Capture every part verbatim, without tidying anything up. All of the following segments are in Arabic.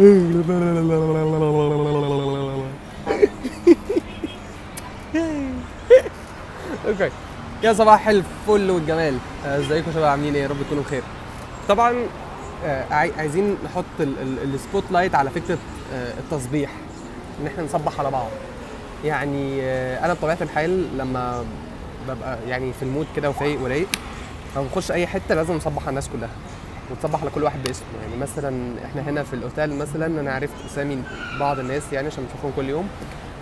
اوكي يا صباح الفل والجمال، ازيكم يا شباب؟ عاملين ايه؟ يا رب تكونوا بخير. طبعا عايزين نحط السبوت لايت على فكره التصبيح، ان احنا نصبح على بعض. يعني انا بطبيعه الحال لما ببقى يعني في المود كده وفايق ورايق، لما بنخش اي حته لازم نصبح على الناس كلها وتصبح على كل واحد باسمه. يعني مثلا احنا هنا في الاوتيل مثلا انا عرفت اسامي بعض الناس يعني عشان بشوفهم كل يوم،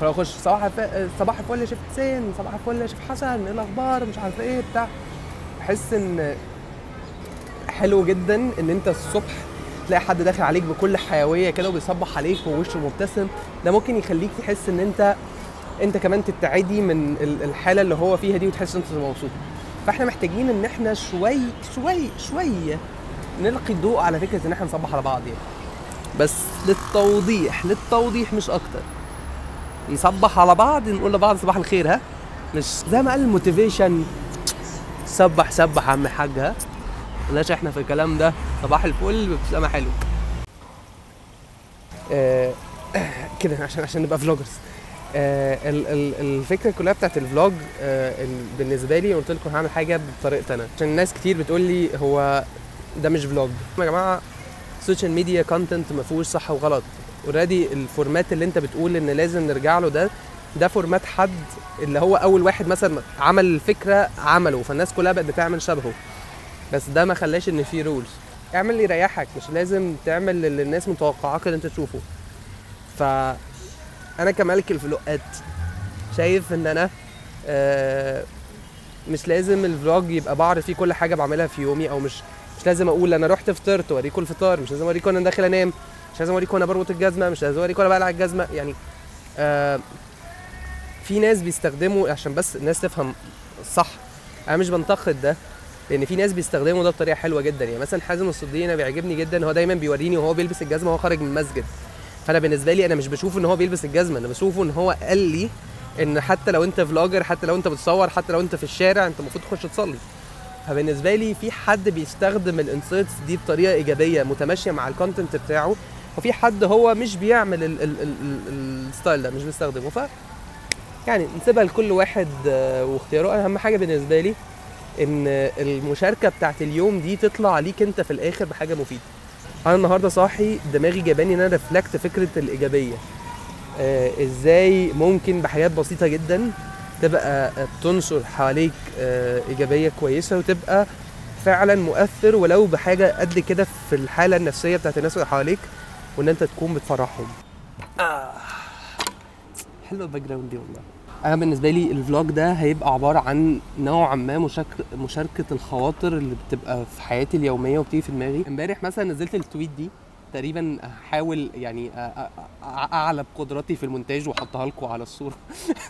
فلو اخش صباح صباح الفل يا شيخ حسين، صباح الفل يا شيخ حسن، ايه الاخبار، مش عارف ايه بتاع. بحس ان حلو جدا ان انت الصبح تلاقي حد داخل عليك بكل حيويه كده وبيصبح عليك ووشه مبتسم، ده ممكن يخليك تحس ان انت انت كمان تتعدي من الحاله اللي هو فيها دي وتحس ان انت مبسوط. فاحنا محتاجين ان احنا شوي شوي شويه نلقي الضوء على فكره ان احنا نصبح على بعض. يعني بس للتوضيح للتوضيح مش اكتر، نصبح على بعض، نقول لبعض صباح الخير، ها، مش زي ما قال الموتيفيشن سبح سبح يا عم الحاج، ها، بلاش احنا في الكلام ده. صباح الفل بابتسامه حلوه آه كده، عشان عشان نبقى فلوجرز. آه الفكره كلها بتاعت الفلوج آه بالنسبه لي، قلت لكم هعمل حاجه بطريقتي انا، عشان الناس كتير بتقول لي هو ده مش فلوج. يا جماعه السوشيال ميديا كونتنت ما فيهوش صح وغلط، اوريدي الفورمات اللي انت بتقول ان لازم نرجع له ده ده فورمات حد اللي هو اول واحد مثلا عمل الفكره عمله، فالناس كلها بقت بتعمل شبهه، بس ده ما خلاش ان في رولز. اعمل اللي يريحك، مش لازم تعمل اللي الناس متوقعاك اللي انت تشوفه. ف انا كمالك الفلوقات شايف ان انا آه مش لازم الفلوج يبقى بعرف فيه كل حاجه بعملها في يومي، او مش مش لازم اقول انا رحت فطرت واريكم الفطار، مش لازم اوريكم انا داخل انام، مش لازم اوريكم انا بربط الجزمه، مش لازم اوريكم انا بقلع الجزمه. يعني آه في ناس بيستخدموا، عشان بس الناس تفهم صح، انا مش بنتقد ده، لان في ناس بيستخدموا ده بطريقه حلوه جدا. يعني مثلا حازم الصديقي انا بيعجبني جدا، هو دايما بيوريني وهو بيلبس الجزمه وهو خارج من المسجد، فانا بالنسبه لي انا مش بشوف ان هو بيلبس الجزمه، انا بشوفه ان هو قال لي ان حتى لو انت فلوجر، حتى لو انت بتصور، حتى لو انت في الشارع، انت المفروض تخش تصلي. فبالنسبه لي في حد بيستخدم الانسايتس دي بطريقه ايجابيه متماشيه مع الكونتنت بتاعه، وفي حد هو مش بيعمل الستايل ده، مش بيستخدمه. ف يعني نسيبها لكل واحد واختياره. انا اهم حاجه بالنسبه لي ان المشاركه بتاعت اليوم دي تطلع ليك انت في الاخر بحاجه مفيده. انا النهارده صاحي دماغي جاباني ان انا ريفلكت فكره الايجابيه، آه ازاي ممكن بحاجات بسيطه جدا تبقى بتنشر حواليك آه ايجابيه كويسه، وتبقى فعلا مؤثر ولو بحاجه قد كده في الحاله النفسيه بتاعت الناس اللي حواليك، وان انت تكون بتفرحهم. آه حلو الباك جراوند دي والله. انا بالنسبه لي الفلوج ده هيبقى عباره عن نوعا ما مشاركه الخواطر اللي بتبقى في حياتي اليوميه وبتيجي في دماغي. امبارح مثلا نزلت التويت دي، تقريبا هحاول يعني اعلى بقدراتي في المونتاج واحطها لكم على الصوره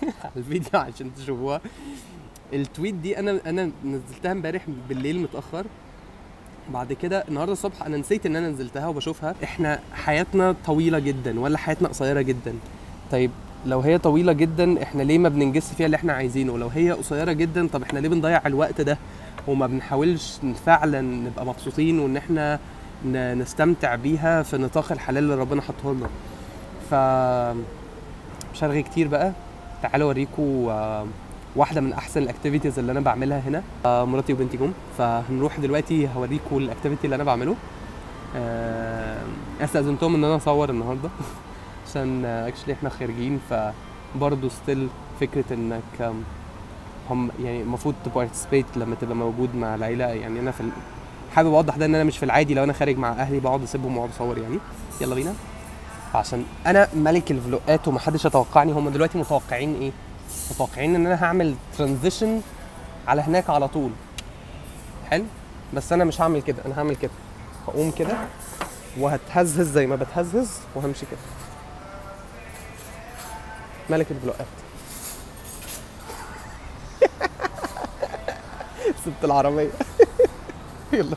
على الفيديو عشان تشوفوها. التويت دي انا انا نزلتها امبارح بالليل متاخر، بعد كده النهارده الصبح انا نسيت ان انا نزلتها وبشوفها. احنا حياتنا طويله جدا ولا حياتنا قصيره جدا؟ طيب لو هي طويلة جدا احنا ليه ما بننجزش فيها اللي احنا عايزينه؟ لو هي قصيرة جدا طب احنا ليه بنضيع الوقت ده وما بنحاولش فعلا نبقى مبسوطين وان احنا نستمتع بيها في نطاق الحلال اللي ربنا حاطه لنا؟ ف مش هرغي كتير بقى، تعالوا اوريكم واحدة من احسن الاكتيفيتيز اللي انا بعملها هنا. مراتي وبنتي جم، فهنروح دلوقتي هوريكم الاكتيفيتي اللي انا بعمله. استأذنتهم ان انا اصور النهارده عشان اكشلي احنا خارجين، فبرضه ستيل فكره انك هم يعني المفروض تبارتيسبيت لما تبقى موجود مع العيله. يعني انا في حابب اوضح ده ان انا مش في العادي لو انا خارج مع اهلي بقعد اسيبهم واقعد اصور. يعني يلا بينا عشان انا ملك الفلوقات ومحدش يتوقعني. هم دلوقتي متوقعين ايه؟ متوقعين ان انا هعمل ترانزيشن على هناك على طول، حلو، بس انا مش هعمل كده، انا هعمل كده، هقوم كده وهتهزهز زي ما بتهزهز وهمشي كده. ملك الفلوقات سبت العربية يلا بينا.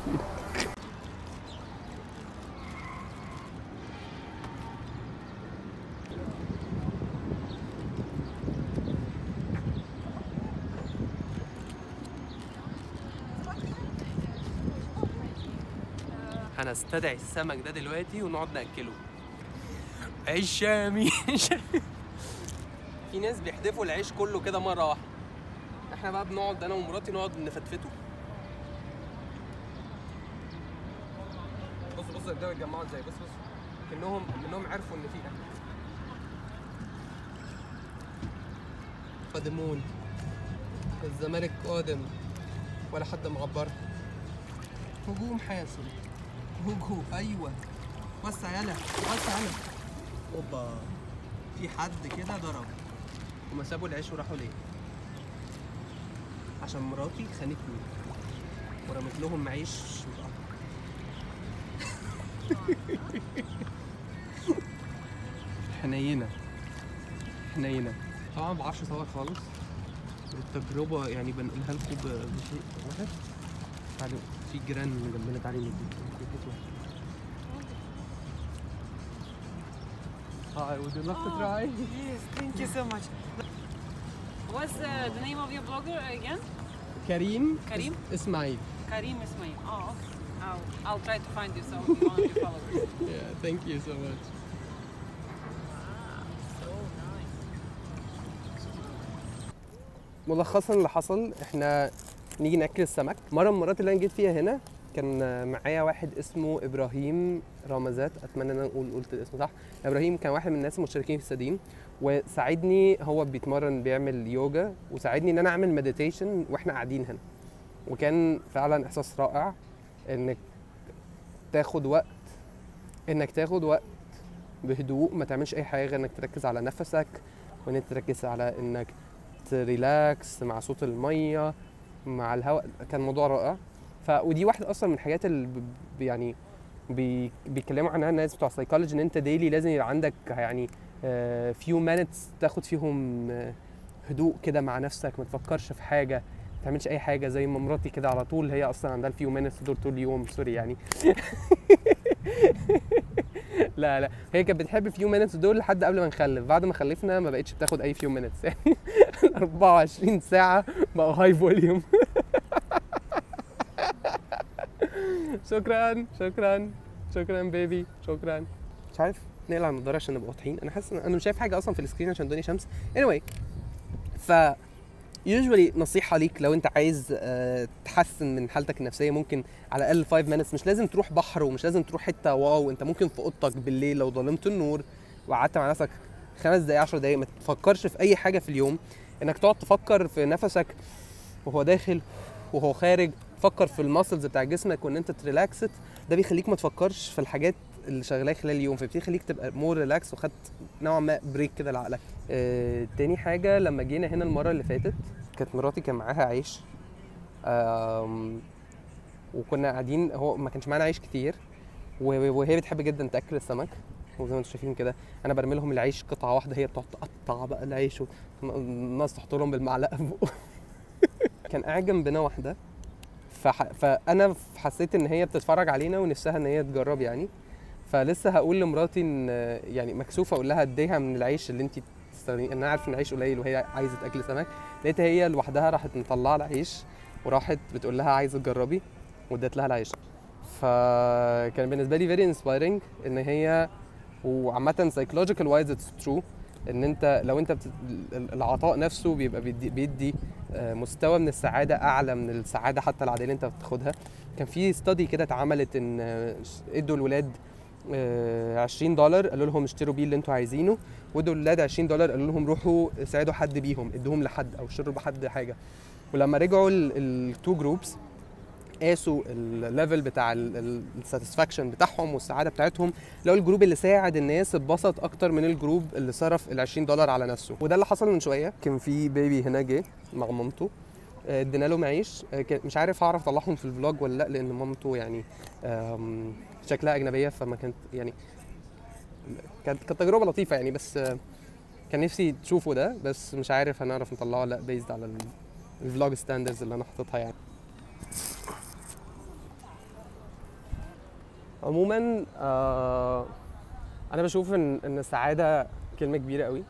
هنستدعي السمك ده دلوقتي ونقعد نأكله. عيش شامي. في ناس بيحدفوا العيش كله كده مره واحده، احنا بقى بنقعد انا ومراتي نقعد نفتفته. بص بص قدام اتجمعوا ازاي، بص بص كانهم كانهم عرفوا ان في اكل. قادمون، الزمالك قادم ولا حد معبر. هجوم حاسم، هجوم. ايوه وسع يلا وسع يلا. اوبا في حد كده ضرب. هما سابوا العيش وراحوا ليه؟ عشان مراتي خانتني ورمت لهم عيش حنينه حنينه. طبعا ما بعرفش اصور خالص، التجربه يعني بنقولها لكم بشيء واحد. تعالوا في جيران جنبنا، تعالوا نديكم. Hi, would you like oh, to try? Yes, thank you so much. What's uh, the name of your blogger again? Karim. Karim? Ismail. Karim Ismail. Oh, okay. I'll, I'll try to find you some one of your followers. Yeah, thank you so much. Wow, so nice. ملخصاً اللي حصل، إحنا نيجي نأكل السمك. مرة من المرات اللي أنا جيت فيها هنا كان معايا واحد اسمه ابراهيم رمزات، اتمنى ان انا اقول قلت الاسم صح. ابراهيم كان واحد من الناس المشتركين في السديم، وساعدني هو بيتمرن بيعمل يوجا، وساعدني ان انا اعمل مديتيشن واحنا قاعدين هنا، وكان فعلا احساس رائع انك تاخد وقت انك تاخد وقت بهدوء، ما تعملش اي حاجه غير انك تركز على نفسك، وانك تركز على انك تريلاكس مع صوت الميه مع الهواء. كان موضوع رائع. ف ودي واحده اصلا من الحاجات اللي يعني بي بيتكلموا عنها الناس بتوع السايكولوجي، ان انت ديلي لازم يبقى عندك يعني فيو مينتس تاخد فيهم هدوء كده مع نفسك، ما تفكرش في حاجه، ما تعملش اي حاجه. زي ما مراتي كده على طول هي اصلا عندها الفيو مينتس دول طول اليوم. سوري يعني. لا لا هي كانت بتحب الفيو مينتس دول لحد قبل ما نخلف، بعد ما خلفنا ما بقتش بتاخد اي فيو مينتس يعني. أربعة وعشرين ساعه بقوا هاي فوليوم. شكرا شكرا شكرا بيبي شكرا. مش عارف نقلع النضاره عشان نبقى واضحين، انا حاسس انا مش شايف حاجه اصلا في السكرين عشان الدنيا شمس. anyway ف يوجوالي نصيحه ليك لو انت عايز تحسن من حالتك النفسيه، ممكن على الاقل خمسة minutes، مش لازم تروح بحر ومش لازم تروح حته واو، انت ممكن في اوضتك بالليل لو ضلمت النور وقعدت مع نفسك خمس دقائق عشر دقائق ما تفكرش في اي حاجه في اليوم، انك تقعد تفكر في نفسك وهو داخل وهو خارج، تفكر في الماسلز بتاع جسمك وان انت تريلاكست، ده بيخليك ما تفكرش في الحاجات اللي شغلاها خلال اليوم، فبتخليك تبقى مور ريلاكس وخدت نوعا ما بريك كده لعقلك. آه، تاني حاجه لما جينا هنا المره اللي فاتت كانت مراتي كان معاها عيش، وكنا قاعدين هو ما كانش معانا عيش كتير، وهي بتحب جدا تاكل السمك، وزي ما انتم شايفين كده انا برمي لهم العيش قطعه واحده، هي بتقعد تقطع بقى العيش والناس تحط لهم بالمعلقه فوق. كان قاعد جنبنا واحده، فانا حسيت ان هي بتتفرج علينا ونفسها ان هي تجرب يعني، فلسه هقول لمراتي ان يعني مكسوفه اقول لها اديها من العيش اللي انت بتستخدميه، انا عارف ان العيش قليل وهي عايزه تاكل سمك. لقيتها هي لوحدها راحت مطلعه العيش وراحت بتقول لها عايزه تجربي، وادت لها العيش. فكان بالنسبه لي فيري انسبايرنج ان هي، وعامه سايكولوجيكال وايز اتس ترو، ان انت لو انت بت... العطاء نفسه بيبقى بيدي, بيدي مستوى من السعاده اعلى من السعاده حتى العاديه اللي انت بتاخدها. كان في ستادي كده اتعملت ان ادوا الولاد عشرين دولار قالوا لهم اشتروا بيه اللي انتوا عايزينه، وادوا الولاد عشرين دولار قالوا لهم روحوا ساعدوا حد بيهم، ادوهم لحد او اشتروا بحد حاجه. ولما رجعوا التو جروبس قاسوا الليفل بتاع الساتسفاكشن بتاعهم والسعاده بتاعتهم، لقوا الجروب اللي ساعد الناس اتبسط اكتر من الجروب اللي صرف ال عشرين دولار على نفسه. وده اللي حصل من شويه، كان في بيبي هنا جه مع مامته، ادينا لهم عيش، مش عارف هعرف اطلعهم في الفلوج ولا لا، لان مامته يعني شكلها اجنبيه، فما كانت يعني كانت كانت تجربه لطيفه يعني، بس كان نفسي تشوفوا ده، بس مش عارف هنعرف نطلعه ولا لا بيزد على الفلوج ستاندرز اللي انا حاططها يعني. عموما آه انا بشوف ان ان السعاده كلمه كبيره قوي،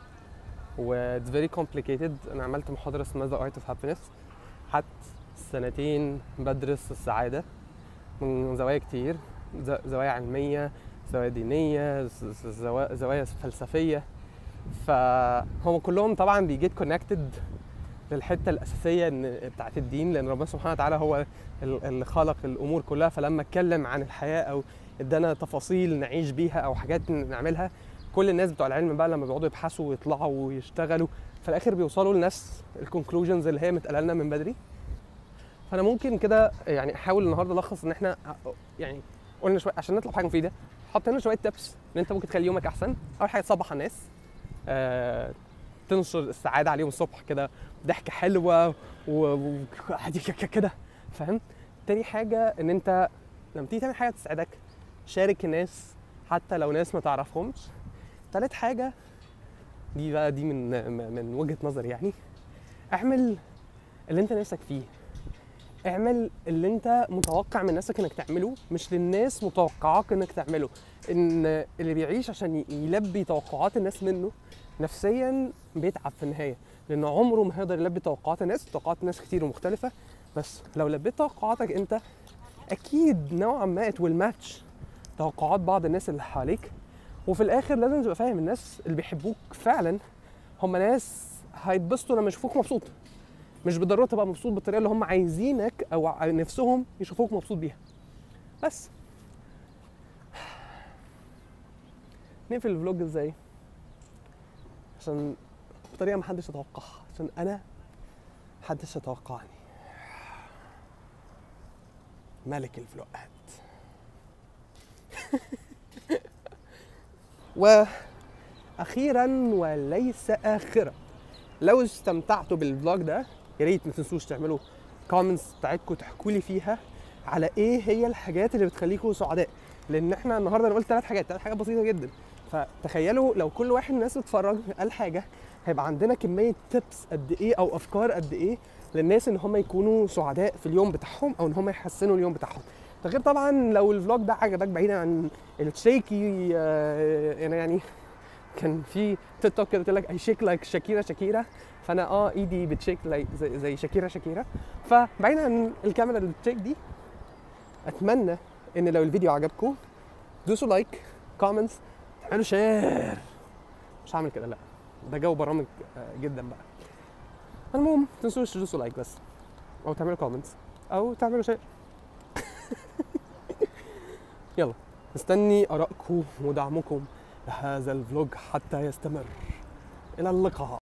و it's very complicated. انا عملت محاضره اسمها The Art of Happiness، حتى سنتين بدرس السعاده من زوايا كتير، زوايا علميه، زوايا دينيه، زوايا فلسفيه، فهم كلهم طبعا بيجيت كونكتد للحته الاساسيه بتاعت الدين، لان ربنا سبحانه وتعالى هو اللي خلق الامور كلها. فلما اتكلم عن الحياه او ادانا تفاصيل نعيش بيها او حاجات نعملها، كل الناس بتوع العلم بقى لما بيقعدوا يبحثوا ويطلعوا ويشتغلوا في الاخر بيوصلوا لنفس الكونكلوجنز اللي هي متقاله لنا من بدري. فانا ممكن كده يعني احاول النهارده الخص ان احنا يعني قلنا شويه عشان نطلع حاجه مفيده، حطينا شويه تبس ان انت ممكن تخلي يومك احسن. اول حاجه تصبح الناس، آه تنشر السعاده عليهم الصبح كده، ضحكه حلوه وعادي كده، فاهم؟ تاني حاجه ان انت لما تيجي تعمل حاجه تسعدك شارك الناس حتى لو ناس ما تعرفهمش. تالت حاجه دي بقى دي من من وجهه نظري، يعني اعمل اللي انت نفسك فيه، اعمل اللي انت متوقع من نفسك انك تعمله، مش للناس متوقعاك انك تعمله. ان اللي بيعيش عشان يلبي توقعات الناس منه نفسيا بيتعب في النهايه، لان عمره ما هيقدر يلبي توقعات الناس. توقعات الناس كتير ومختلفه، بس لو لبيت توقعاتك انت اكيد نوعا ما اتولماتش توقعات بعض الناس اللي حواليك. وفي الاخر لازم تبقى فاهم الناس اللي بيحبوك فعلا هم ناس هيتبسطوا لما يشوفوك مبسوط، مش بالضروره تبقى مبسوط بالطريقه اللي هم عايزينك او نفسهم يشوفوك مبسوط بيها. بس نقفل الفلوج ازاي؟ عشان بطريقه محدش يتوقعها، عشان انا محدش يتوقعني، ملك الفلوقات. واخيرا وليس اخرا، لو استمتعتوا بالفلوج ده يا ريت ما تنسوش تعملوا كومنتس بتاعتكم تحكوا لي فيها على ايه هي الحاجات اللي بتخليكم سعداء، لان احنا النهارده انا قلت ثلاث حاجات، ثلاث حاجات بسيطه جدا. فتخيلوا لو كل واحد من الناس بتتفرج قال حاجه، هيبقى عندنا كميه تيبس قد ايه او افكار قد ايه للناس ان هم يكونوا سعداء في اليوم بتاعهم او ان هم يحسنوا اليوم بتاعهم. ده غير طبعا لو الفلوج ده عجبك بعيدا عن الشيكي، انا يعني كان في تيك توك كده بتقول لك اي شيك لايك شاكيرا شاكيرا، فانا اه ايدي بتشيك لايك زي, زي شاكيرا شاكيرا. فبعيدا عن الكاميرا اللي بتشيك دي، اتمنى ان لو الفيديو عجبكم دوسوا لايك، كومنتس، تعملوا شير. مش هعمل كده لا، ده جو برامج جدا بقى. المهم ما تنسوش تدوسوا لايك بس، او تعملوا كومنتس، او تعملوا شير. يلا مستني آرائكم ودعمكم لهذا الفلوج حتى يستمر. إلى اللقاء.